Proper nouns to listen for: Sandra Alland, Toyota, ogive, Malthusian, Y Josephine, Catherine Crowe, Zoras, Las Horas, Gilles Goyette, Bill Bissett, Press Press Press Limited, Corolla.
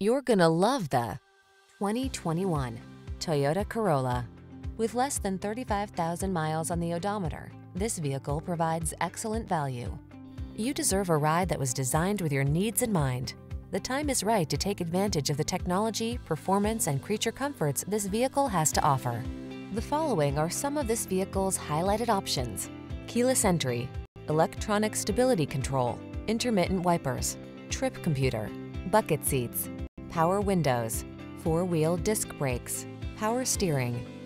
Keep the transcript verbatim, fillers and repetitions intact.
You're gonna love the twenty twenty-one Toyota Corolla. With less than thirty-five thousand miles on the odometer, this vehicle provides excellent value. You deserve a ride that was designed with your needs in mind. The time is right to take advantage of the technology, performance, and creature comforts this vehicle has to offer. The following are some of this vehicle's highlighted options: keyless entry, electronic stability control, intermittent wipers, trip computer, bucket seats, power windows, four-wheel disc brakes, power steering.